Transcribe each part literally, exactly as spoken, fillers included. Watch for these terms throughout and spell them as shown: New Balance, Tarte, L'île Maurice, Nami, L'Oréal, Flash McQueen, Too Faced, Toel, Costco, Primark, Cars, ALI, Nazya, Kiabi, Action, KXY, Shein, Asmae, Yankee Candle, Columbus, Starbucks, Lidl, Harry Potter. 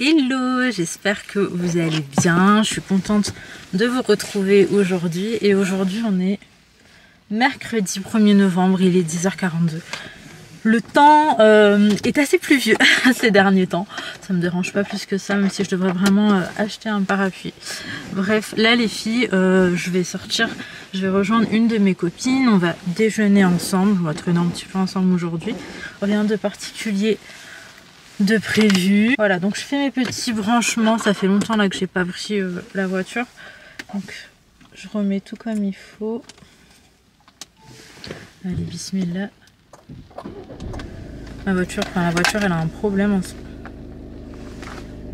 Hello, j'espère que vous allez bien. Je suis contente de vous retrouver aujourd'hui. Et aujourd'hui, on est mercredi premier novembre, il est dix heures quarante-deux. Le temps euh, est assez pluvieux ces derniers temps. Ça me dérange pas plus que ça, même si je devrais vraiment euh, acheter un parapluie. Bref, là les filles, euh, je vais sortir, je vais rejoindre une de mes copines. On va déjeuner ensemble, on va traîner un petit peu ensemble aujourd'hui. Rien de particulier de prévu. Voilà, donc je fais mes petits branchements. Ça fait longtemps là que j'ai pas pris euh, la voiture, donc je remets tout comme il faut. Allez, bismillah. Ma voiture, enfin la voiture, elle a un problème en ce moment.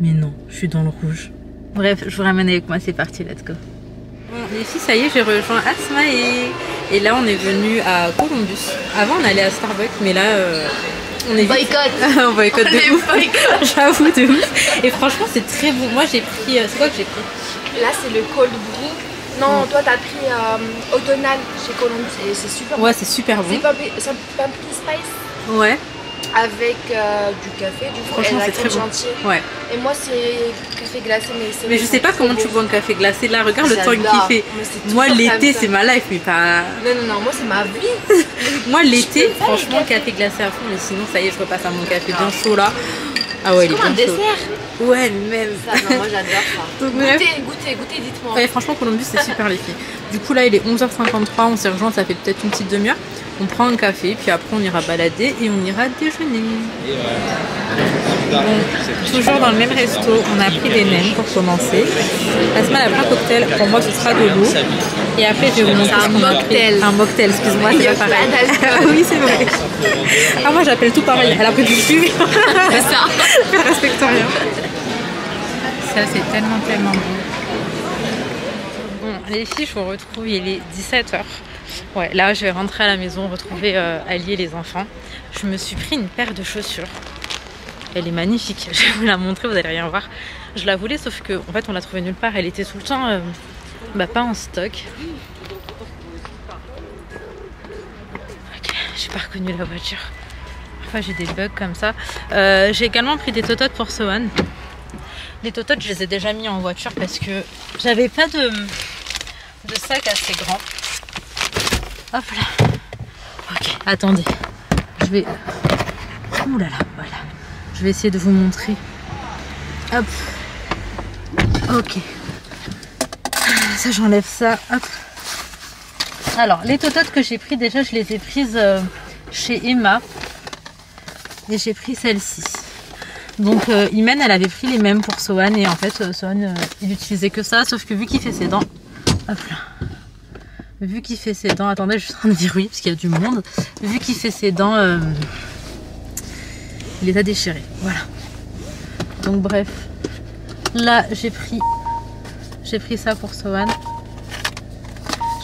Mais non, je suis dans le rouge. Bref, je vous ramène avec moi, c'est parti, let's go. Bon, les filles, ça y est, j'ai rejoint Asmae. Et là, on est venu à Columbus. Avant, on allait à Starbucks, mais là... Euh... On est boycott. On boycott de ouf. J'avoue, de ouf. Et franchement, c'est très bon. Moi, j'ai pris... C'est quoi que j'ai pris? Là, c'est le cold brew. Non, ouais. Toi, t'as pris euh, O'Donnell chez Columbus. Et c'est super, ouais, bon. Ouais, c'est super bon. C'est pas un petit spice. Ouais. Avec euh, du café, du coup, franchement, c'est très bon. Ouais. Et moi, c'est café glacé. Mais, mais je sais pas comment tu bois un café glacé. Là, regarde le temps qu'il fait. Moi, l'été, c'est ma life, mais pas... Non, non, non, moi, c'est ma vie. Moi, l'été, franchement, café glacé à fond. Mais sinon, ça y est, je repasse à mon café bien chaud, là. Ah ouais, il est bien chaud. C'est comme un dessert. Ouais, même. Ça, non, moi, j'adore ça. Goûtez, goûtez, goûtez, dites-moi. Ouais, franchement, Columbus, c'est super, les filles. Du coup, là, il est onze heures cinquante-trois. On s'est rejoint, ça fait peut-être une petite demi-heure. On prend un café, puis après on ira balader et on ira déjeuner. Donc, toujours dans le même resto, on a pris des nems pour commencer. Asma a pris un cocktail, pour moi ce sera de l'eau. Et après je vais vous montrer un mocktail. Un mocktail, excuse-moi, c'est pas pareil. Oui, c'est vrai. Ah, moi j'appelle tout pareil. Elle a pris du jus. C'est ça. Je respecte rien. Ça, c'est tellement, tellement bon. Bon, les filles, je vous retrouve, il est dix-sept heures. Ouais, là je vais rentrer à la maison, retrouver euh, Ali et les enfants. Je me suis pris une paire de chaussures. Elle est magnifique, je vais vous la montrer, vous allez rien voir. Je la voulais, sauf que en fait on l'a trouvée nulle part, elle était tout le temps euh, bah, pas en stock. Ok, j'ai pas reconnu la voiture. Parfois j'ai des bugs comme ça. Euh, j'ai également pris des tototes pour Sohan. Les tototes, je les ai déjà mis en voiture parce que j'avais pas de, de sac assez grand. Hop là. Ok, attendez. Je vais... Ouh là là, voilà. Je vais essayer de vous montrer. Hop. Ok. Ça, j'enlève ça. Hop. Alors, les tototes que j'ai prises, déjà, je les ai prises euh, chez Emma. Et j'ai pris celle-ci. Donc, euh, Imen, elle avait pris les mêmes pour Sohan. Et en fait, euh, Sohan, euh, il n'utilisait que ça. Sauf que vu qu'il fait ses dents... Hop là. Vu qu'il fait ses dents, attendez, je suis en train de dire oui parce qu'il y a du monde. Vu qu'il fait ses dents, euh, il les a déchirées. Voilà. Donc bref, là j'ai pris, j'ai pris ça pour Sohan.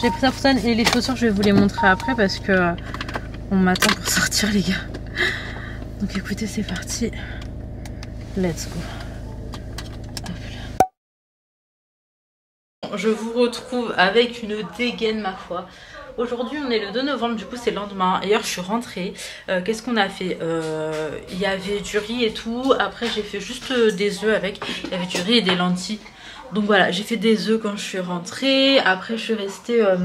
J'ai pris ça pour Sohan et les chaussures, je vais vous les montrer après parce que euh, on m'attend pour sortir, les gars. Donc écoutez, c'est parti. Let's go. Je vous retrouve avec une dégaine, ma foi. Aujourd'hui, on est le deux novembre, du coup, c'est le lendemain. Hier, je suis rentrée. Euh, Qu'est-ce qu'on a fait? Euh, il y avait du riz et tout. Après, j'ai fait juste des œufs avec. Il y avait du riz et des lentilles. Donc voilà, j'ai fait des œufs quand je suis rentrée. Après, je suis restée euh,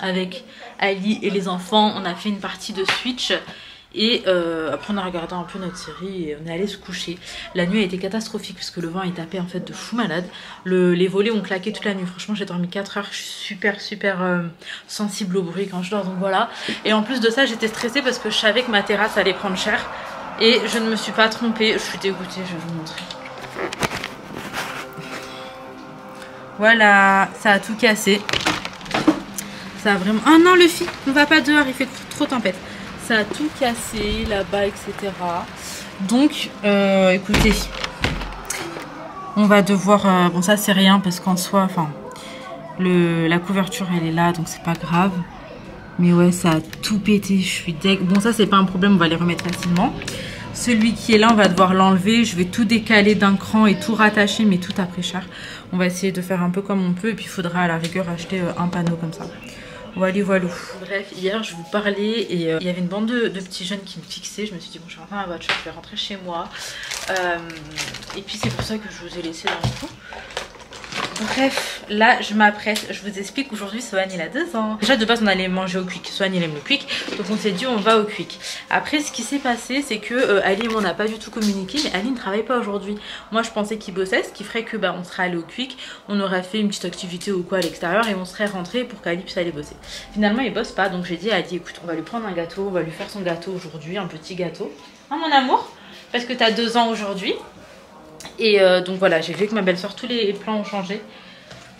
avec Ali et les enfants. On a fait une partie de Switch. Et euh, après on a regardé un peu notre série et on est allé se coucher. La nuit a été catastrophique puisque le vent est tapé en fait de fou malade. Le, les volets ont claqué toute la nuit. Franchement, j'ai dormi quatre heures. Je suis super super euh, sensible au bruit quand je dors, donc voilà. Et en plus de ça, j'étais stressée parce que je savais que ma terrasse allait prendre cher. Et je ne me suis pas trompée. Je suis dégoûtée, je vais vous montrer. Voilà, ça a tout cassé. Ça a vraiment... Ah non, le fil, on va pas dehors, il fait trop tempête. Ça a tout cassé là-bas, et cetera. Donc, euh, écoutez, on va devoir... Euh, bon, ça, c'est rien parce qu'en soi, enfin, le, la couverture, elle est là, donc c'est pas grave. Mais ouais, ça a tout pété, je suis deg. Bon, ça, c'est pas un problème, on va les remettre facilement. Celui qui est là, on va devoir l'enlever. Je vais tout décaler d'un cran et tout rattacher, mais tout après cher. On va essayer de faire un peu comme on peut et puis il faudra à la rigueur acheter un panneau comme ça. Walou walou. Bref, hier je vous parlais et euh, il y avait une bande de, de petits jeunes qui me fixaient. Je me suis dit bon, je suis enfin à la voiture, je vais rentrer chez moi. Euh, et puis c'est pour ça que je vous ai laissé dans le coup. Bref, là je m'apprête, je vous explique. Aujourd'hui Soane il a deux ans. Déjà de base on allait manger au Quick, Soane il aime le Quick, donc on s'est dit on va au Quick. Après ce qui s'est passé c'est que euh, Ali et moi on n'a pas du tout communiqué, mais Ali ne travaille pas aujourd'hui. Moi je pensais qu'il bossait, ce qui ferait que bah, on serait allé au Quick, on aurait fait une petite activité ou quoi à l'extérieur et on serait rentré pour qu'Ali puisse aller bosser. Finalement il bosse pas, donc j'ai dit à Ali écoute on va lui prendre un gâteau, on va lui faire son gâteau aujourd'hui, un petit gâteau. Hein mon amour, parce que t'as deux ans aujourd'hui. Et euh, donc voilà, j'ai vu que ma belle-soeur, tous les plans ont changé.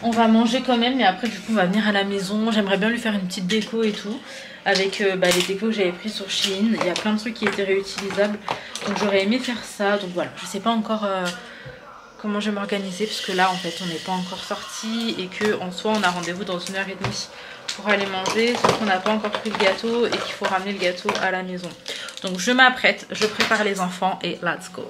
On va manger quand même, mais après du coup on va venir à la maison. J'aimerais bien lui faire une petite déco et tout. Avec euh, bah, les décos que j'avais pris sur Shein. Il y a plein de trucs qui étaient réutilisables. Donc j'aurais aimé faire ça. Donc voilà, je sais pas encore euh, comment je vais m'organiser. Parce que là en fait on n'est pas encore sortis. Et qu'en soi on a rendez-vous dans une heure et demie pour aller manger. Sauf qu'on n'a pas encore pris le gâteau et qu'il faut ramener le gâteau à la maison. Donc je m'apprête, je prépare les enfants et let's go.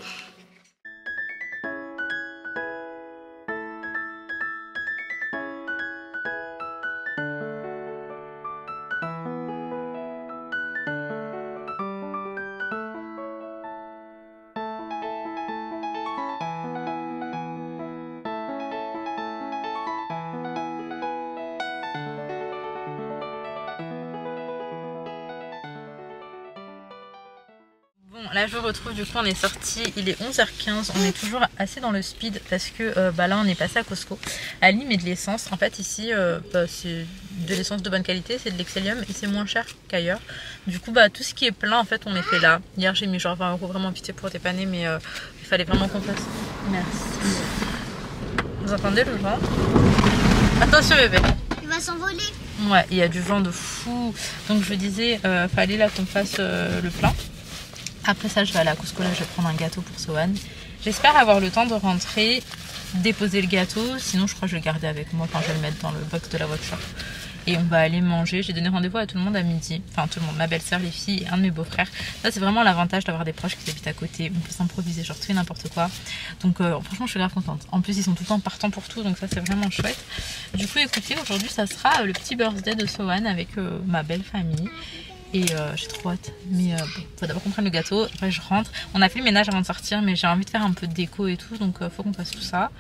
Là je retrouve, du coup on est sorti, il est onze heures quinze, on est toujours assez dans le speed parce que euh, bah, là on est passé à Costco. Ali met de l'essence, en fait ici euh, bah, c'est de l'essence de bonne qualité, c'est de l'Excellium et c'est moins cher qu'ailleurs. Du coup bah tout ce qui est plein en fait on les fait là. Hier j'ai mis genre vingt euros vraiment pitié pour dépanner, mais euh, il fallait vraiment qu'on fasse. Merci. Vous entendez le vent? Attention bébé. Il va s'envoler. Ouais, il y a du vent de fou. Donc je disais, euh, fallait là qu'on fasse euh, le plein. Après ça, je vais aller à Costco, là je vais prendre un gâteau pour Soane. J'espère avoir le temps de rentrer, déposer le gâteau. Sinon, je crois que je vais le garder avec moi. Enfin, je vais le mettre dans le box de la voiture. Et on va aller manger. J'ai donné rendez-vous à tout le monde à midi. Enfin, tout le monde, ma belle-sœur, les filles et un de mes beaux-frères. Ça, c'est vraiment l'avantage d'avoir des proches qui habitent à côté. On peut s'improviser, genre tout et n'importe quoi. Donc, euh, franchement, je suis grave contente. En plus, ils sont tout le temps partants pour tout. Donc, ça, c'est vraiment chouette. Du coup, écoutez, aujourd'hui, ça sera le petit birthday de Soane avec euh, ma belle famille. Et euh, j'ai trop hâte, mais euh, bon, faut d'abord qu'on prenne le gâteau, après je rentre. On a fait le ménage avant de sortir, mais j'ai envie de faire un peu de déco et tout, donc euh, faut qu'on fasse tout ça.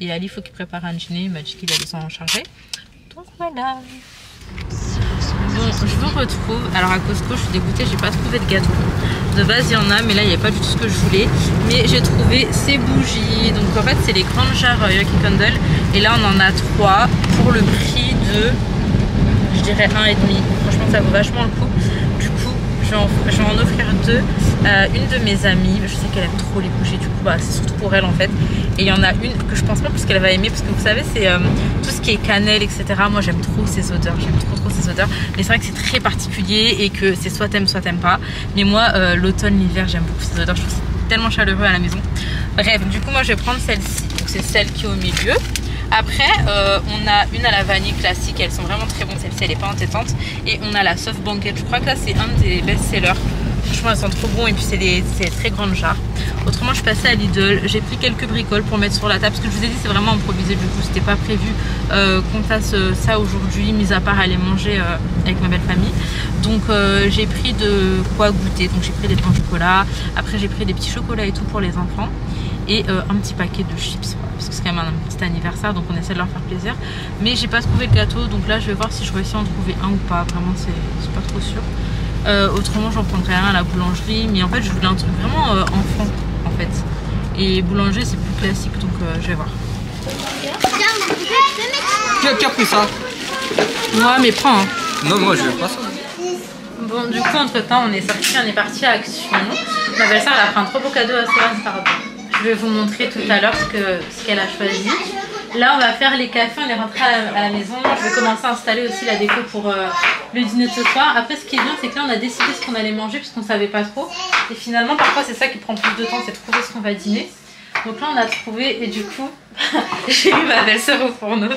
Et Ali, faut qu'il prépare un dîner, il m'a dit qu'il allait s'en charger. Donc voilà. Bon, je vous retrouve. Alors à Costco, je suis dégoûtée, j'ai pas trouvé de gâteau. De base, il y en a, mais là, il n'y a pas du tout ce que je voulais. Mais j'ai trouvé ces bougies. Donc en fait, c'est les grandes jars Yankee Candle. Et là, on en a trois pour le prix de... je dirais un et demi. Franchement ça vaut vachement le coup. Du coup je vais en, je vais en offrir deux. Euh, une de mes amies, je sais qu'elle aime trop les bougies, du coup bah, c'est surtout pour elle en fait. Et il y en a une que je pense pas parce qu'elle va aimer, parce que vous savez c'est euh, tout ce qui est cannelle etc. Moi j'aime trop ces odeurs, j'aime trop trop ces odeurs. Mais c'est vrai que c'est très particulier et que c'est soit t'aimes soit t'aimes pas. Mais moi euh, l'automne, l'hiver j'aime beaucoup ces odeurs, je trouve que c'est tellement chaleureux à la maison. Bref, du coup moi je vais prendre celle-ci, donc c'est celle qui est au milieu. Après, euh, on a une à la vanille classique, elles sont vraiment très bonnes, celle-ci elle est pas entêtante. Et on a la soft banquette, je crois que là c'est un des best-sellers. Franchement elles sont trop bons et puis c'est des, des très grandes jarres. Autrement je suis passée à Lidl, j'ai pris quelques bricoles pour mettre sur la table. Parce que je vous ai dit c'est vraiment improvisé, du coup c'était pas prévu euh, qu'on fasse ça aujourd'hui, mis à part aller manger euh, avec ma belle famille. Donc euh, j'ai pris de quoi goûter, donc j'ai pris des pains au chocolat. Après j'ai pris des petits chocolats et tout pour les enfants. Et euh, un petit paquet de chips, parce que c'est quand même un petit anniversaire, donc on essaie de leur faire plaisir. Mais j'ai pas trouvé le gâteau, donc là je vais voir si je réussis à en trouver un ou pas. Vraiment c'est pas trop sûr. Euh, autrement j'en prendrai un à la boulangerie, mais en fait je voulais un truc vraiment euh, enfant en fait. Et boulanger c'est plus classique, donc euh, je vais voir. Qui a pris ça? Ouais mais prends hein. Non moi je veux pas ça. Bon du coup entre temps on est sorti, on est parti à Action. Ma belle-sœur elle a pris un trop beau cadeau à Soane par rapport. Je vais vous montrer tout à l'heure ce qu'elle ce qu'elle a choisi. Là on va faire les cafés, on est rentré à, à la maison. Je vais commencer à installer aussi la déco pour euh, le dîner de ce soir. Après ce qui est bien c'est que là on a décidé ce qu'on allait manger puisqu'on ne savait pas trop. Et finalement parfois c'est ça qui prend plus de temps, c'est de trouver ce qu'on va dîner. Donc là on a trouvé et du coup j'ai eu ma belle-sœur au fourneau.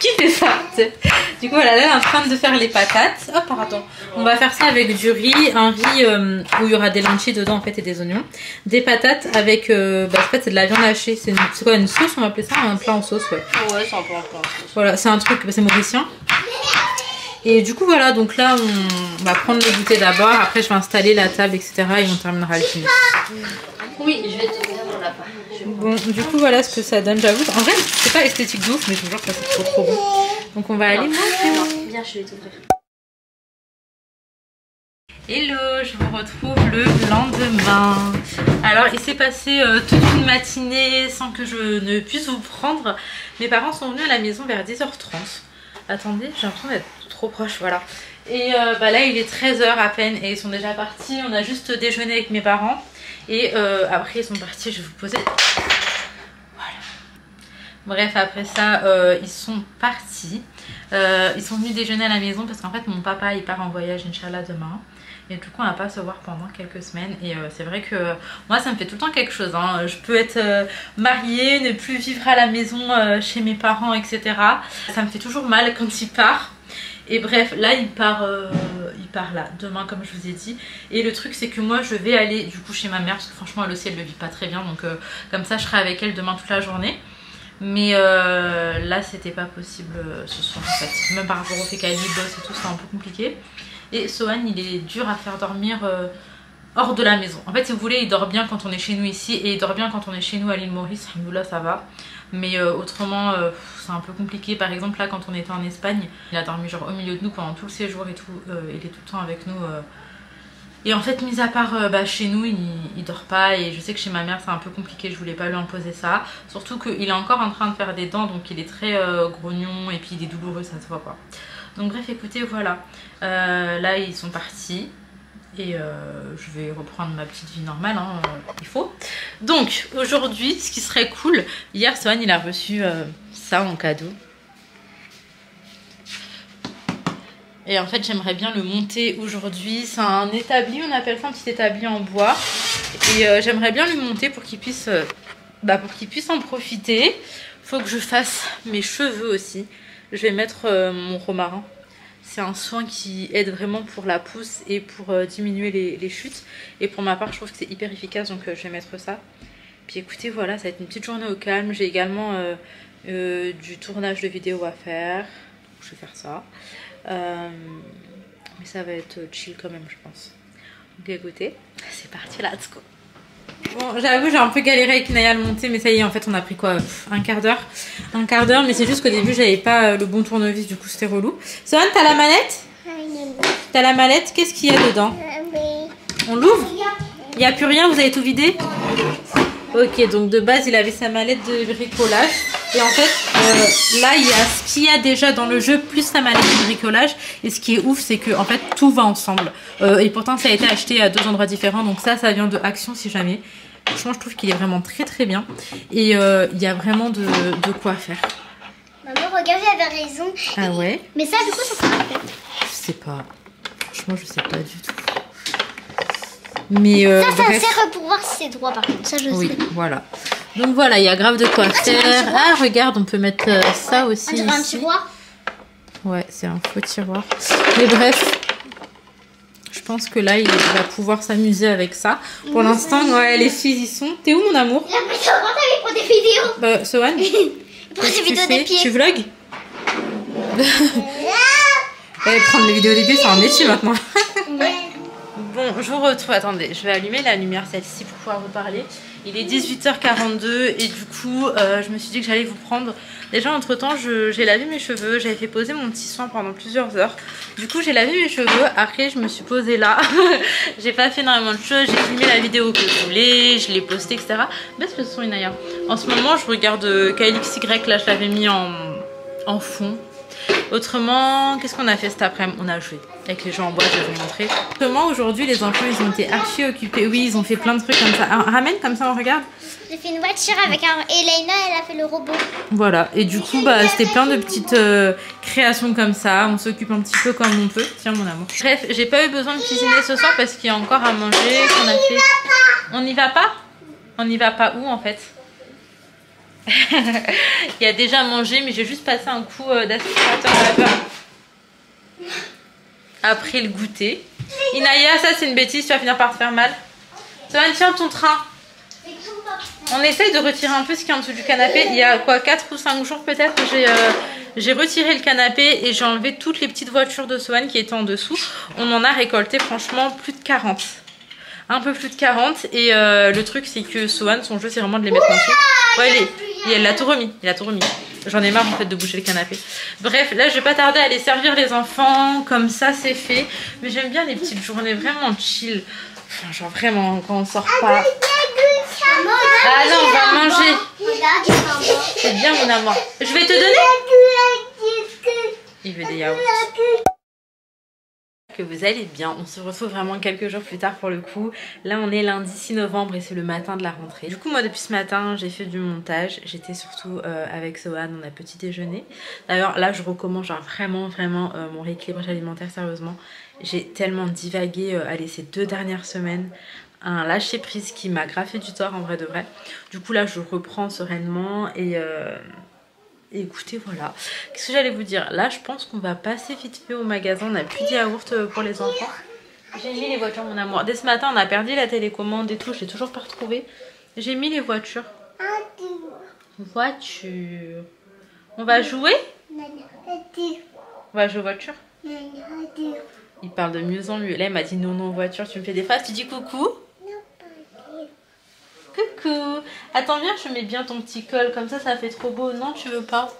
Qui fait ça? Du coup voilà, là elle est en train de faire les patates. Oh pardon. On va faire ça avec du riz, un riz euh, où il y aura des lentilles dedans en fait et des oignons. Des patates avec, euh, bah, en fait c'est de la viande hachée. C'est quoi une sauce on va appeler ça? Un plat en sauce ouais. Ouais c'est un plat en sauce. Voilà c'est un truc, bah, c'est mauricien. Et du coup voilà, donc là on va prendre le goûter d'abord, après je vais installer la table, etc. et on terminera le film. Oui, je vais te faire mon lapin. Bon, du coup voilà ce que ça donne, j'avoue. En vrai c'est pas esthétique de ouf, mais je vous jure que c'est trop trop bon. Donc on va aller manger. Viens, je vais t'ouvrir. Hello, je vous retrouve le lendemain. Alors il s'est passé euh, toute une matinée sans que je ne puisse vous prendre. Mes parents sont venus à la maison vers dix heures trente. Attendez, j'ai l'impression d'être trop proche, voilà. Et euh, bah là il est treize heures à peine et ils sont déjà partis. On a juste déjeuné avec mes parents et euh, après ils sont partis, je vais vous poser. Bref, après ça, euh, ils sont partis. Euh, ils sont venus déjeuner à la maison parce qu'en fait, mon papa, il part en voyage, Inch'Allah, demain. Et du coup, on va pas se voir pendant quelques semaines. Et euh, c'est vrai que moi, ça me fait tout le temps quelque chose. Hein. Je peux être euh, mariée, ne plus vivre à la maison euh, chez mes parents, et cetera. Ça me fait toujours mal quand il part. Et bref, là, il part... Euh... il part là, demain comme je vous ai dit. Et le truc c'est que moi je vais aller du coup chez ma mère, parce que franchement elle aussi elle le vit pas très bien. Donc euh, comme ça je serai avec elle demain toute la journée. Mais euh, là c'était pas possible ce soir en fait. Même par rapport au fait qu'elle bosse et tout, c'est un peu compliqué. Et Sohan il est dur à faire dormir euh, hors de la maison. En fait si vous voulez il dort bien quand on est chez nous ici, et il dort bien quand on est chez nous à l'île Maurice. Là ça va. Mais euh, autrement euh, c'est un peu compliqué. Par exemple là quand on était en Espagne, il a dormi genre au milieu de nous pendant tout le séjour et tout. euh, Il est tout le temps avec nous euh. Et en fait mis à part euh, bah, chez nous il, il dort pas. Et je sais que chez ma mère c'est un peu compliqué, je voulais pas lui imposer ça. Surtout qu'il est encore en train de faire des dents, donc il est très euh, grognon et puis il est douloureux, ça se voit quoi. Donc bref écoutez voilà, euh, là ils sont partis. Et euh, je vais reprendre ma petite vie normale, hein, euh, il faut. Donc aujourd'hui, ce qui serait cool, hier Sohan il a reçu euh, ça en cadeau. Et en fait j'aimerais bien le monter aujourd'hui. C'est un établi, on appelle ça un petit établi en bois. Et euh, j'aimerais bien le monter pour qu'il puisse, euh, bah, pour qu'il puisse en profiter. Faut que je fasse mes cheveux aussi. Je vais mettre euh, mon romarin. C'est un soin qui aide vraiment pour la pousse et pour euh, diminuer les, les chutes. Et pour ma part, je trouve que c'est hyper efficace, donc euh, je vais mettre ça. Puis écoutez, voilà, ça va être une petite journée au calme. J'ai également euh, euh, du tournage de vidéo à faire. Je vais faire ça. Euh, mais ça va être chill quand même, je pense. Donc écoutez, c'est parti, let's go. Bon, j'avoue, j'ai un peu galéré avec Naya à le monter, mais ça y est, en fait, on a pris quoi, un quart d'heure, un quart d'heure, mais c'est juste qu'au début, j'avais pas le bon tournevis, du coup, c'était relou. Sohan, t'as la mallette? T'as la mallette, qu'est-ce qu'il y a dedans? On l'ouvre? Il n'y a plus rien, vous avez tout vidé? Ok, donc de base, il avait sa mallette de bricolage, et en fait, euh, là, il y a ce qu'il y a déjà dans le jeu, plus sa mallette de bricolage, et ce qui est ouf, c'est que, en fait, tout va ensemble. Euh, et pourtant, ça a été acheté à deux endroits différents, donc ça, ça vient de Action, si jamais. Franchement, je trouve qu'il est vraiment très très bien. Et euh, il y a vraiment de, de quoi faire. Maman, regarde, elle avait raison. Ah ouais? Mais ça, du coup, ça sera fait. Je sais pas. Franchement, je sais pas du tout. Mais euh, ça, ça bref... sert pour voir si c'est droit, par contre. Ça, je oui, sais. Oui, voilà. Donc voilà, il y a grave de quoi ah, faire. Ah, regarde, on peut mettre euh, ça ouais. aussi. On dirait un tiroir. Ouais, c'est un faux tiroir. Mais bref. Je pense que là, il va pouvoir s'amuser avec ça. Pour l'instant, ouais, les filles y sont. T'es où, mon amour? La plus souvent, t'as vu pour des vidéos. Bah, Sohan, pour des vidéos des pieds. Tu vlogs? Ouais, prendre les vidéos des pieds, c'est un métier maintenant. Ouais. Bon, je vous retrouve. Attendez, je vais allumer la lumière, celle-ci, pour pouvoir vous parler. Il est dix-huit heures quarante-deux et du coup, euh, je me suis dit que j'allais vous prendre. Déjà, entre-temps, j'ai lavé mes cheveux. J'avais fait poser mon petit soin pendant plusieurs heures. Du coup, j'ai lavé mes cheveux. Après, je me suis posée là. J'ai pas fait énormément de choses. J'ai filmé la vidéo que je voulais. Je l'ai postée, et cetera. Mais ce sont une ailleurs. En ce moment, je regarde K X Y. Là, je l'avais mis en, en fond. Autrement, qu'est-ce qu'on a fait cet après-midi? On a joué avec les gens en bois, je vais vous montrer. Comment aujourd'hui les enfants ils ont été archi occupés. Oui, ils ont fait plein de trucs comme ça. Un, ramène comme ça, on regarde. J'ai fait une voiture avec un... Et Elena, elle a fait le robot. Voilà, et du coup, bah, c'était plein de petites euh, créations comme ça. On s'occupe un petit peu comme on peut. Tiens, mon amour. Bref, j'ai pas eu besoin de cuisiner ce soir parce qu'il y a encore à manger. On a fait... On n'y va pas. On n'y va pas où en fait? Il y a déjà mangé, mais j'ai juste passé un coup d'aspirateur là-bas après le goûter. Inaya, ça c'est une bêtise, tu vas finir par te faire mal. Sohan, tiens ton train. On essaye de retirer un peu ce qui est en dessous du canapé. Il y a quoi, quatre ou cinq jours peut-être, j'ai euh, J'ai retiré le canapé et j'ai enlevé toutes les petites voitures de Sohan qui étaient en dessous. On en a récolté franchement plus de quarante. Un peu plus de quarante. Et euh, le truc c'est que Sohan, son jeu c'est vraiment de les mettre en dessous. Ouais, il, est, il l'a tout remis. Il l'a tout remis. J'en ai marre en fait de bouger le canapé. Bref, là je vais pas tarder à aller servir les enfants. Comme ça c'est fait. Mais j'aime bien les petites journées vraiment chill. Enfin, genre vraiment quand on sort pas. Ah non, on va manger. C'est bien mon amour. Je vais te donner. Il veut des yaourts. Que vous allez bien, on se retrouve vraiment quelques jours plus tard pour le coup. Là on est lundi six novembre et c'est le matin de la rentrée. Du coup moi depuis ce matin j'ai fait du montage. J'étais surtout euh, avec Sohan, on a petit déjeuner. D'ailleurs là je recommande genre vraiment vraiment euh, mon rééquilibrage alimentaire sérieusement. J'ai tellement divagué euh, allez, ces deux dernières semaines. Un lâcher prise qui m'a grave fait du tort en vrai de vrai. Du coup là je reprends sereinement et, euh... et écoutez voilà. Qu'est-ce que j'allais vous dire? Là je pense qu'on va passer vite fait au magasin. On n'a plus de yaourt pour les enfants. J'ai mis les voitures mon amour. Dès ce matin on a perdu la télécommande et tout. Je l'ai toujours pas retrouvée. J'ai mis les voitures. Voiture. On va jouer? On va jouer voiture? Il parle de mieux en mieux. Là il m'a dit non non voiture. Tu me fais des faces, tu dis coucou? Coucou. Attends viens, je mets bien ton petit col. Comme ça ça fait trop beau. Non tu veux pas.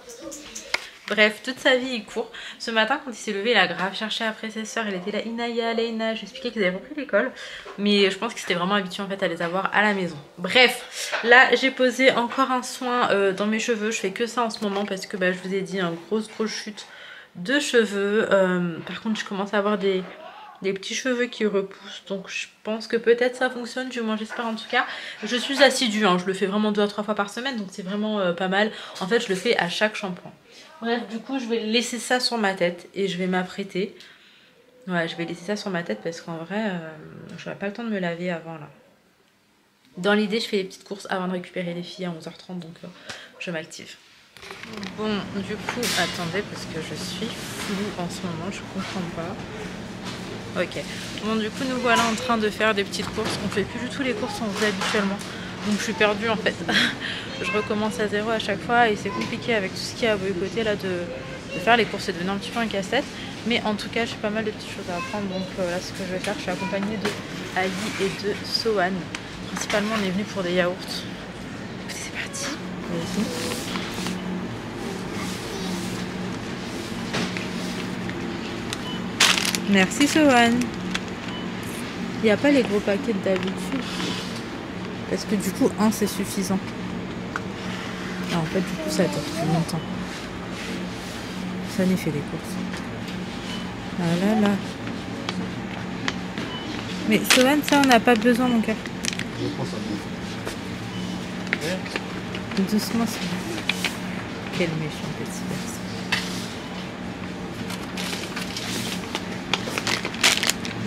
Bref, toute sa vie il court. Ce matin quand il s'est levé il a grave cherché après ses soeurs. Il était là Inaya, Leïna. J'expliquais qu'ils avaient repris l'école. Mais je pense qu'il s'était vraiment habitué en fait à les avoir à la maison. Bref, là j'ai posé encore un soin euh, dans mes cheveux. Je fais que ça en ce moment parce que bah, je vous ai dit une grosse grosse chute de cheveux. Euh, par contre je commence à avoir des... des petits cheveux qui repoussent, donc je pense que peut-être ça fonctionne, du moins j'espère en tout cas. Je suis assidue, hein, je le fais vraiment deux à trois fois par semaine, donc c'est vraiment euh, pas mal. En fait je le fais à chaque shampoing. Bref, du coup je vais laisser ça sur ma tête et je vais m'apprêter. Ouais, je vais laisser ça sur ma tête parce qu'en vrai, euh, je n'aurai pas le temps de me laver avant là. Dans l'idée je fais les petites courses avant de récupérer les filles à onze heures trente, donc euh, je m'active. Bon, du coup, attendez parce que je suis floue en ce moment, je comprends pas. Ok, bon du coup nous voilà en train de faire des petites courses. On fait plus du tout les courses qu'on faisait habituellement. Donc je suis perdue en fait. Je recommence à zéro à chaque fois et c'est compliqué avec tout ce qu'il y a à boycotter là de, de faire les courses. C'est devenu un petit peu un casse-tête. Mais en tout cas j'ai pas mal de petites choses à apprendre. Donc euh, là ce que je vais faire, je suis accompagnée de Ali et de Sohan. Principalement on est venu pour des yaourts. Écoutez c'est parti. Merci. Merci Sohan. Il n'y a pas les gros paquets d'habitude. Parce que du coup, un c'est suffisant. Ah, en fait, du coup, ça dure plus longtemps. Ça n'est fait les courses. Ah là là. Mais Sohan, ça, on n'a pas besoin, mon cœur. Je prends ça. Doucement, c'est bon. Quel méchant petit garçon.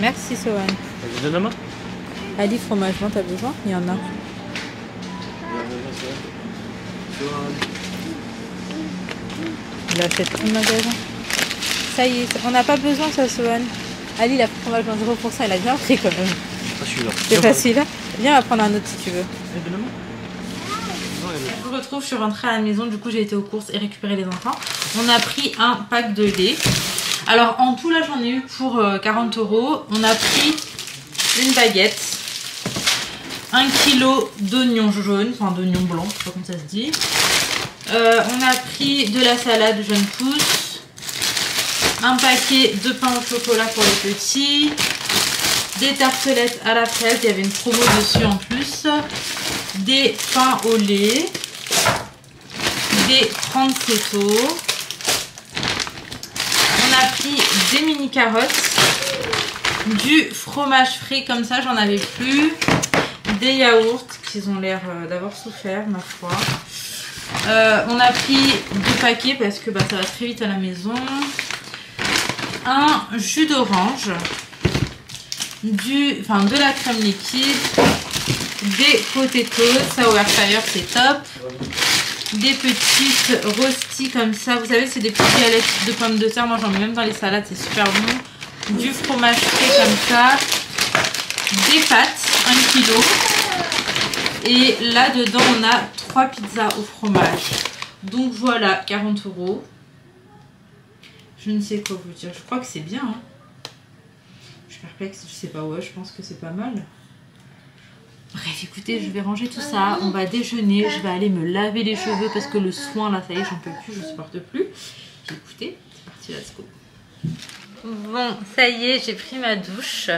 Merci Sohan. Je donne la main. Ali, fromage blanc, t'as besoin? Il y en a. Il achète tout le magasin. Ça y est, on n'a pas besoin ça Sohan. Ali, il a pris fromage blanc zéro pour cent, il a bien pris quand même. Ah, c'est facile. Hein. Viens, on va prendre un autre si tu veux. Je vous retrouve, je suis rentrée à la maison, du coup j'ai été aux courses et récupéré les enfants. On a pris un pack de lait. Alors en tout là j'en ai eu pour quarante euros. On a pris une baguette, un kilo d'oignons jaunes, enfin d'oignons blancs, je sais pas comment ça se dit. Euh, on a pris de la salade jeune pousse, un paquet de pain au chocolat pour les petits, des tartelettes à la fraise, il y avait une promo dessus en plus, des pains au lait, des trente cétos. On a pris des mini carottes, du fromage frais comme ça, j'en avais plus, des yaourts qu'ils ont l'air d'avoir souffert ma foi. Euh, on a pris deux paquets parce que bah, ça va très vite à la maison, un jus d'orange, du, enfin de la crème liquide, des potatoes, ça au airfryer c'est top. Des petites rostis comme ça, vous savez c'est des petites galettes de pommes de terre, moi j'en mets même dans les salades, c'est super bon. Du fromage frais comme ça, des pâtes, un kilo. Et là dedans on a trois pizzas au fromage. Donc voilà, quarante euros. Je ne sais quoi vous dire. Je crois que c'est bien. Hein. Je suis perplexe. Je sais pas. Ouais, je pense que c'est pas mal. Bref, écoutez, je vais ranger tout ça. On va déjeuner. Je vais aller me laver les cheveux parce que le soin, là, ça y est, j'en peux plus. Je supporte plus. Puis écoutez, c'est parti, let's go. Bon, ça y est, j'ai pris ma douche.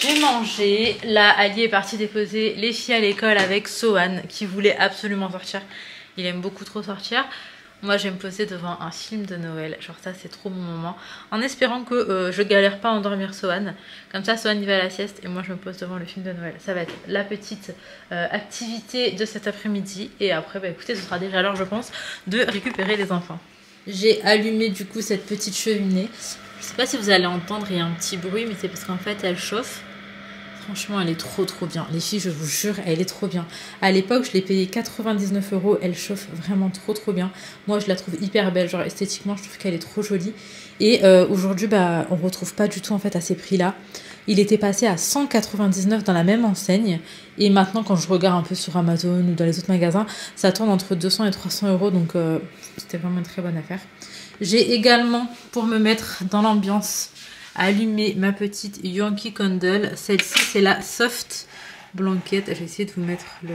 J'ai mangé. Là, Ali est parti déposer les filles à l'école avec Sohan qui voulait absolument sortir. Il aime beaucoup trop sortir. Moi, je vais me poser devant un film de Noël. Genre ça, c'est trop mon moment. En espérant que euh, je galère pas à endormir Sohan. Comme ça, Sohan, il va à la sieste et moi, je me pose devant le film de Noël. Ça va être la petite euh, activité de cet après-midi. Et après, bah écoutez, ce sera déjà l'heure, je pense, de récupérer les enfants. J'ai allumé du coup cette petite cheminée. Je sais pas si vous allez entendre, il y a un petit bruit, mais c'est parce qu'en fait elle chauffe. Franchement, elle est trop trop bien. Les filles, je vous jure, elle est trop bien. À l'époque, je l'ai payée quatre-vingt-dix-neuf euros. Elle chauffe vraiment trop trop bien. Moi, je la trouve hyper belle. Genre esthétiquement, je trouve qu'elle est trop jolie. Et euh, aujourd'hui, bah, on retrouve pas du tout en fait à ces prix-là. Il était passé à cent quatre-vingt-dix-neuf dans la même enseigne. Et maintenant, quand je regarde un peu sur Amazon ou dans les autres magasins, ça tourne entre deux cents et trois cents euros. Donc, euh, c'était vraiment une très bonne affaire. J'ai également, pour me mettre dans l'ambiance, allumé ma petite Yankee Candle. Celle-ci, c'est la Soft Blanket. Je vais essayer de vous mettre le...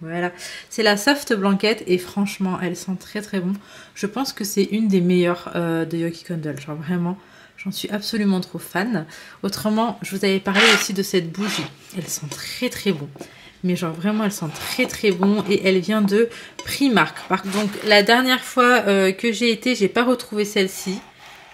Voilà. C'est la Soft Blanket et franchement, elle sent très très bon. Je pense que c'est une des meilleures euh, de Yankee Candle. Genre vraiment, j'en suis absolument trop fan. Autrement, je vous avais parlé aussi de cette bougie. Elle sent très très bon. Mais genre vraiment elle sent très très bon et elle vient de Primark. Donc la dernière fois euh, que j'ai été, j'ai pas retrouvé celle-ci.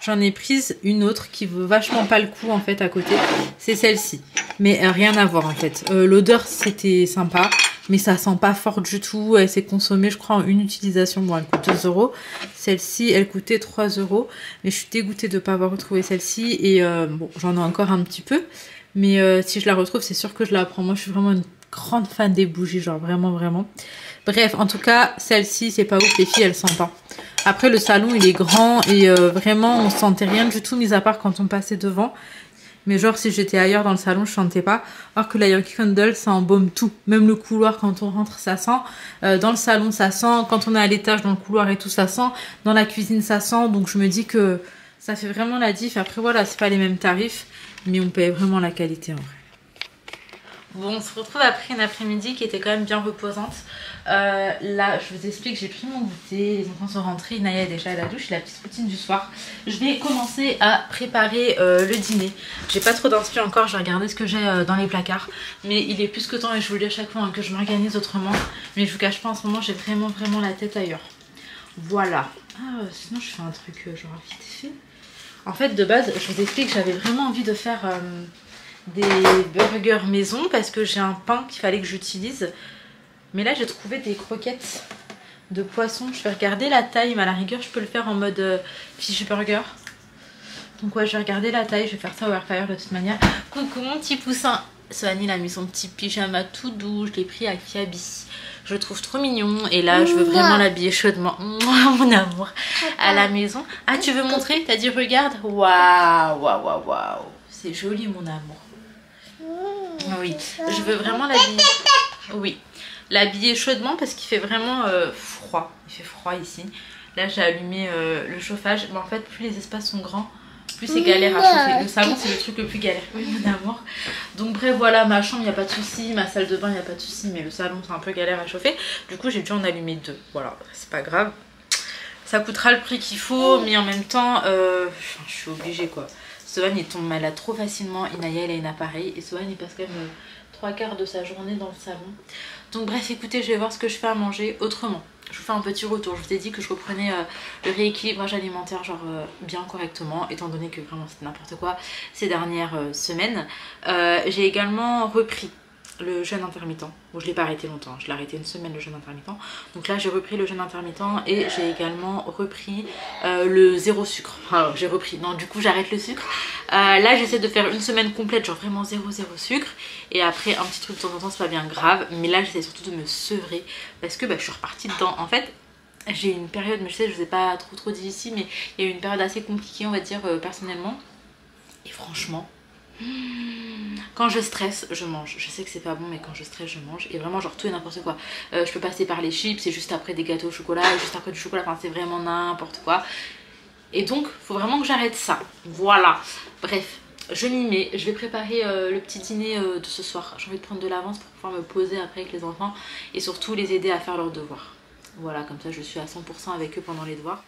J'en ai prise une autre qui vaut vachement pas le coup en fait à côté. C'est celle-ci. Mais euh, rien à voir en fait. Euh, L'odeur c'était sympa. Mais ça sent pas fort du tout. Elle s'est consommée, je crois, en une utilisation. Bon, elle coûte deux euros. Celle-ci, elle coûtait trois euros. Mais je suis dégoûtée de ne pas avoir retrouvé celle-ci. Et euh, bon, j'en ai encore un petit peu. Mais euh, si je la retrouve, c'est sûr que je la prends. Moi, je suis vraiment une grande fan des bougies. Genre, vraiment, vraiment. Bref, en tout cas, celle-ci, c'est pas ouf. Les filles, elles sentent pas. Après, le salon, il est grand. Et euh, vraiment, on sentait rien du tout, mis à part quand on passait devant. Mais genre si j'étais ailleurs dans le salon, je sentais pas. Alors que la Yankee Candle, ça embaume tout. Même le couloir, quand on rentre, ça sent. Euh, dans le salon, ça sent. Quand on est à l'étage, dans le couloir et tout, ça sent. Dans la cuisine, ça sent. Donc je me dis que ça fait vraiment la diff. Après voilà, c'est pas les mêmes tarifs, mais on paye vraiment la qualité en vrai. Bon, on se retrouve après une après-midi qui était quand même bien reposante. Euh, là, je vous explique, j'ai pris mon goûter, les enfants sont rentrés, Naya est déjà à la douche, la petite routine du soir. Je vais commencer à préparer euh, le dîner. J'ai pas trop d'inspi encore, j'ai regardé ce que j'ai euh, dans les placards. Mais il est plus que temps et je vous le dis à chaque fois hein, que je m'organise autrement. Mais je vous cache pas, en ce moment, j'ai vraiment, vraiment la tête ailleurs. Voilà. Ah, euh, sinon, je fais un truc euh, genre vite fait. En fait, de base, je vous explique, j'avais vraiment envie de faire... Euh, des burgers maison parce que j'ai un pain qu'il fallait que j'utilise, mais là j'ai trouvé des croquettes de poisson. Je vais regarder la taille, mais à la rigueur je peux le faire en mode fish burger. Donc ouais, je vais regarder la taille, je vais faire ça au airfryer de toute manière. Coucou mon petit poussin. Sohani, il a mis son petit pyjama tout doux, je l'ai pris à Kiabi. Je le trouve trop mignon et là je veux vraiment l'habiller chaudement. Mouah, mon amour. À la maison. Ah, tu veux montrer? T'as dit regarde. Waouh, waouh, waouh, waouh. C'est joli mon amour. Oui, je veux vraiment l'habiller. Oui, l'habiller chaudement parce qu'il fait vraiment euh, froid. Il fait froid ici. Là, j'ai allumé euh, le chauffage. Mais en fait, plus les espaces sont grands, plus c'est galère à chauffer. Le salon, c'est le truc le plus galère. Oui, mon amour. Donc, bref, voilà, ma chambre, il n'y a pas de souci. Ma salle de bain, il n'y a pas de souci. Mais le salon, c'est un peu galère à chauffer. Du coup, j'ai dû en allumer deux. Voilà, c'est pas grave. Ça coûtera le prix qu'il faut. Mais en même temps, euh, je suis obligée quoi. Sohan il tombe malade trop facilement, Inaya elle a un appareil et Sohan il passe quand même trois quarts de sa journée dans le salon. Donc bref, écoutez, je vais voir ce que je fais à manger autrement. Je vous fais un petit retour, je vous ai dit que je reprenais euh, le rééquilibrage alimentaire genre euh, bien correctement, étant donné que vraiment c'était n'importe quoi ces dernières euh, semaines. Euh, j'ai également repris le jeûne intermittent. Bon, je l'ai pas arrêté longtemps, je l'ai arrêté une semaine le jeûne intermittent. Donc là j'ai repris le jeûne intermittent et j'ai également repris euh, le zéro sucre. Enfin, j'ai repris, non du coup j'arrête le sucre. Euh, là j'essaie de faire une semaine complète, genre vraiment zéro zéro sucre. Et après un petit truc de temps en temps c'est pas bien grave. Mais là j'essaie surtout de me sevrer parce que bah, je suis repartie dedans en fait. J'ai une période, mais je sais je vous ai pas trop trop dit ici, mais il y a eu une période assez compliquée on va dire euh, personnellement. Et franchement... Quand je stresse, je mange. Je sais que c'est pas bon, mais quand je stresse, je mange. Et vraiment, genre tout et n'importe quoi. Euh, je peux passer par les chips, c'est juste après des gâteaux au chocolat, juste après du chocolat. Enfin, c'est vraiment n'importe quoi. Et donc faut vraiment que j'arrête ça. Voilà, bref, je m'y mets. Je vais préparer euh, le petit dîner euh, de ce soir. J'ai envie de prendre de l'avance pour pouvoir me poser après avec les enfants et surtout les aider à faire leurs devoirs. Voilà, comme ça je suis à cent pour cent avec eux pendant les devoirs.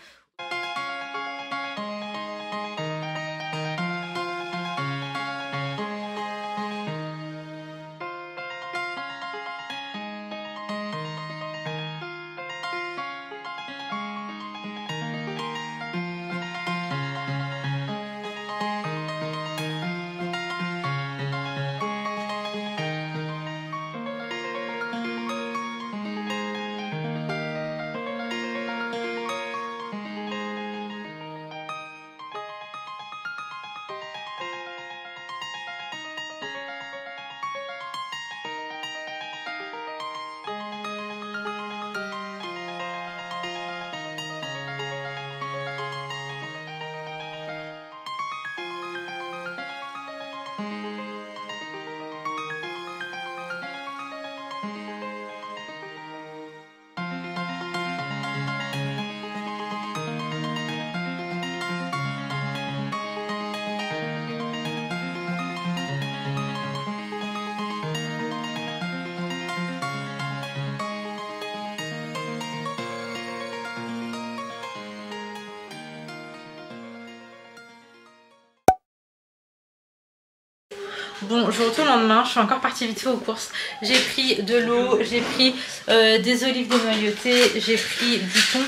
Bon, je retourne le lendemain, je suis encore partie vite fait aux courses. J'ai pris de l'eau, j'ai pris euh, des olives dénoyautées, j'ai pris du thon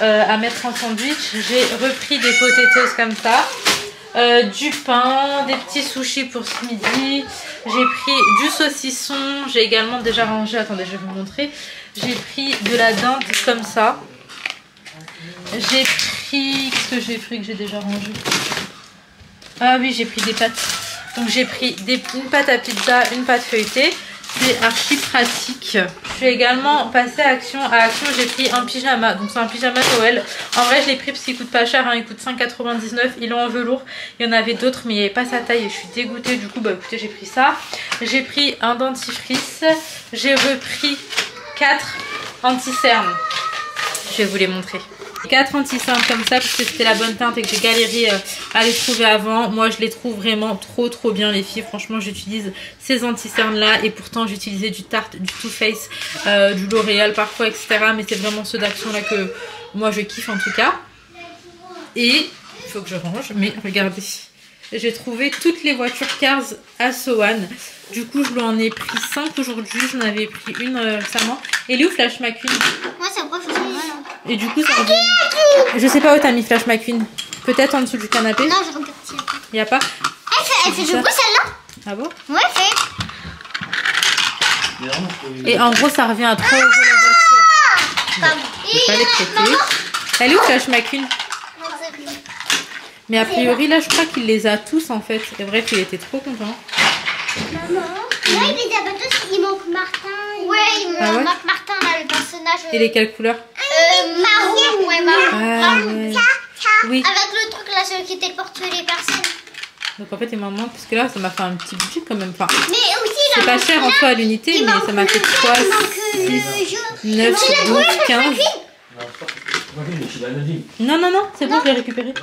euh, à mettre en sandwich, j'ai repris des potatoes comme ça, euh, du pain, des petits sushis pour ce midi, j'ai pris du saucisson, j'ai également déjà rangé, attendez je vais vous montrer, j'ai pris de la dinde comme ça, j'ai pris, qu'est-ce que j'ai pris que j'ai déjà rangé? Ah oui, j'ai pris des pâtes. Donc j'ai pris des, une pâte à pizza, une pâte feuilletée. C'est archi pratique. Je suis également passée à Action. À Action, j'ai pris un pyjama. Donc c'est un pyjama Toel. En vrai, je l'ai pris parce qu'il coûte pas cher. Hein. Il coûte cinq quatre-vingt-dix-neuf. Il est en velours. Il y en avait d'autres, mais il n'y avait pas sa taille. Et je suis dégoûtée. Du coup, bah écoutez, j'ai pris ça. J'ai pris un dentifrice. J'ai repris quatre anti-cernes. Je vais vous les montrer. quatre anti-cernes comme ça parce que c'était la bonne teinte et que j'ai galéré à les trouver avant. Moi je les trouve vraiment trop trop bien les filles. Franchement j'utilise ces anti-cernes là et pourtant j'utilisais du Tarte, du Too Faced, euh, du L'Oréal parfois, etc. Mais c'est vraiment ceux d'Action là que moi je kiffe en tout cas. Et il faut que je range, mais regardez, j'ai trouvé toutes les voitures Cars à Soane. Du coup je lui en ai pris cinq aujourd'hui, j'en avais pris une euh, récemment. Et elle est où Flash McQueen? Moi ça me profite mal. Et du coup ça revient... Je sais pas où t'as mis Flash McQueen. Peut-être en dessous du canapé. Non, je regarde si il y a pas. Elle fait du bruit celle-là. Ah bon? Ouais, fait. Et en gros ça revient à trois euros la voiture. Pardon. Elle est où Flash McQueen? Mais a priori là je crois qu'il les a tous en fait. C'est vrai qu'il était trop content. Maman. Moi il les a pas tous, il manque Martin. Ouais, il manque ah ouais. Martin là, le personnage. Il est quelle couleur? Euh, marron, ouais, marron. Ah, marron. Ouais. Oui. Avec le truc là, celui qui téléporte les personnes. Donc en fait, et maman, parce que là, ça m'a fait un petit budget quand même. Enfin, mais aussi, c'est pas cher en soi à l'unité, mais ça m'a fait trois, six, neuf, douze, quinze. Non, non, non, c'est bon, je l'ai récupéré.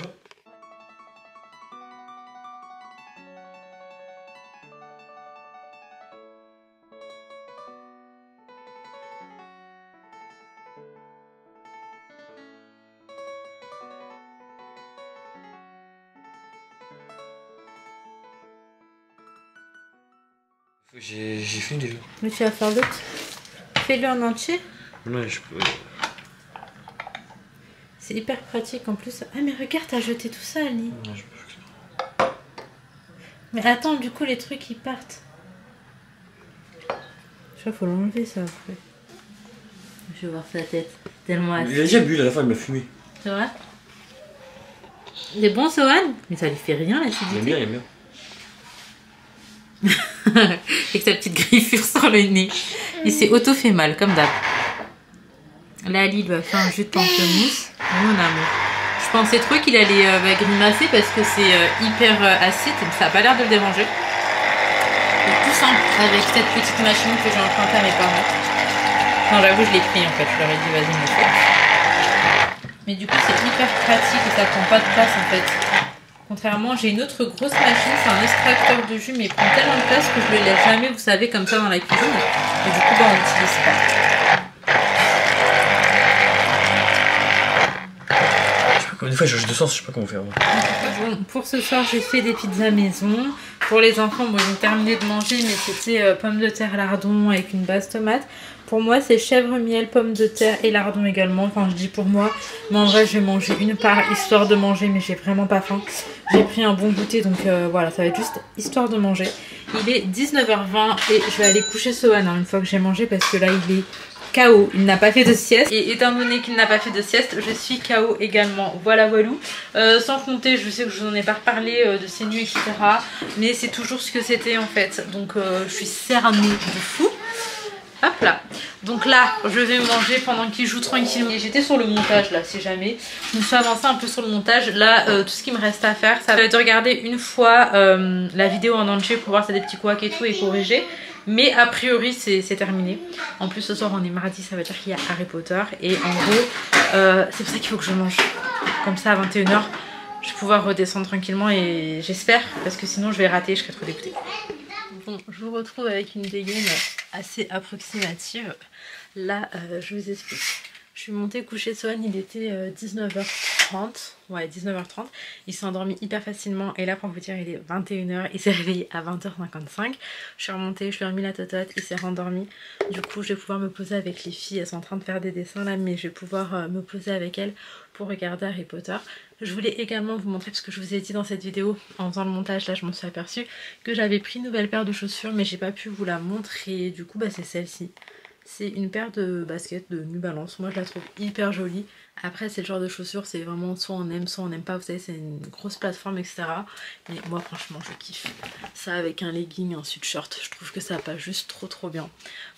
J'ai fini déjà. Mais tu vas faire d'autres? Fais-le en entier. Ouais, je peux. C'est hyper pratique en plus. Ah, mais regarde, t'as jeté tout ça, Ali. Ouais, je peux. Mais attends, du coup, les trucs ils partent. Je crois qu'il faut l'enlever ça après. Je vais voir sa tête. Tellement assez. Il a déjà bu à la fin, il m'a fumé. C'est vrai? Il est bon, Sohan? Mais ça lui fait rien, l'acidité. Il aime bien, il aime bien. Avec ta petite griffure sur le nez. Il s'est auto fait mal comme d'hab. Là Ali lui a fait un jus de pamplemousse. Mon amour. Je pensais trop qu'il allait euh, grimacer parce que c'est euh, hyper euh, acide. Ça n'a pas l'air de le déranger. C'est tout simple avec cette petite machine que j'ai empruntée à mes parents. Non j'avoue je l'ai pris en fait. Je leur ai dit vas-y mon frère. Mais du coup, c'est hyper pratique et ça prend pas de place en fait. Contrairement, j'ai une autre grosse machine, c'est un extracteur de jus, mais il prend tellement de place que je le laisse jamais, vous savez, comme ça dans la cuisine. Et du coup, bah, on n'utilise pas. Je sais pas combien de fois je change de sens, je sais pas comment faire. Bon, pour ce soir, j'ai fait des pizzas maison. Pour les enfants, moi, j'ai terminé de manger, mais c'était euh, pommes de terre, lardons avec une base tomate. Pour moi, c'est chèvre, miel, pommes de terre et lardons également. Enfin, je dis pour moi, mais en vrai, je vais manger une part histoire de manger, mais j'ai vraiment pas faim. J'ai pris un bon goûter, donc euh, voilà, ça va être juste histoire de manger. Il est dix-neuf heures vingt et je vais aller coucher Sohan hein, une fois que j'ai mangé parce que là, il est K O. Il n'a pas fait de sieste. Et étant donné qu'il n'a pas fait de sieste, je suis K O également. Voilà, voilou. Euh, sans compter, je sais que je vous en ai pas reparlé euh, de ces nuits, et cetera. Mais c'est toujours ce que c'était en fait. Donc, euh, je suis cernée de fou. Hop là. Donc là, je vais manger pendant qu'il joue tranquillement. Et j'étais sur le montage là, si jamais. Je me suis avancée un peu sur le montage. Là, euh, tout ce qui me reste à faire, ça va être de regarder une fois euh, la vidéo en entier pour voir si y a des petits couacs et tout et corriger. Mais a priori, c'est terminé. En plus, ce soir, on est mardi, ça veut dire qu'il y a Harry Potter. Et en gros, euh, c'est pour ça qu'il faut que je mange. Comme ça, à vingt et une heures, je vais pouvoir redescendre tranquillement et j'espère. Parce que sinon, je vais rater, je serai trop dégoûtée. Bon, je vous retrouve avec une dégaine assez approximative. Là, euh, je vous explique. Je suis montée coucher Sohan, il était euh, dix-neuf heures trente. Ouais, dix-neuf heures trente. Il s'est endormi hyper facilement. Et là, pour vous dire, il est vingt et une heures. Il s'est réveillé à vingt heures cinquante-cinq. Je suis remontée, je lui ai remis la totote. Il s'est rendormi. Du coup, je vais pouvoir me poser avec les filles. Elles sont en train de faire des dessins là, mais je vais pouvoir euh, me poser avec elles pour regarder Harry Potter. Je voulais également vous montrer, parce que je vous ai dit dans cette vidéo, en faisant le montage, là je m'en suis aperçue, que j'avais pris une nouvelle paire de chaussures, mais j'ai pas pu vous la montrer. Du coup, bah, c'est celle-ci. C'est une paire de baskets de New Balance. Moi, je la trouve hyper jolie. Après, c'est le genre de chaussures, c'est vraiment soit on aime, soit on n'aime pas. Vous savez, c'est une grosse plateforme, et cetera. Mais moi, franchement, je kiffe. Ça, avec un legging, un sweatshirt, je trouve que ça passe juste trop, trop bien.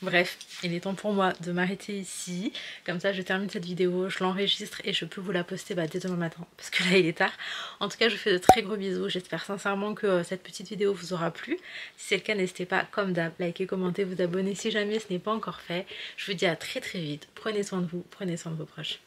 Bref, il est temps pour moi de m'arrêter ici. Comme ça, je termine cette vidéo, je l'enregistre et je peux vous la poster bah, dès demain matin. Parce que là, il est tard. En tout cas, je vous fais de très gros bisous. J'espère sincèrement que euh, cette petite vidéo vous aura plu. Si c'est le cas, n'hésitez pas, comme d'hab, liker, commenter, vous abonner si jamais ce n'est pas encore fait. Je vous dis à très, très vite. Prenez soin de vous, prenez soin de vos proches.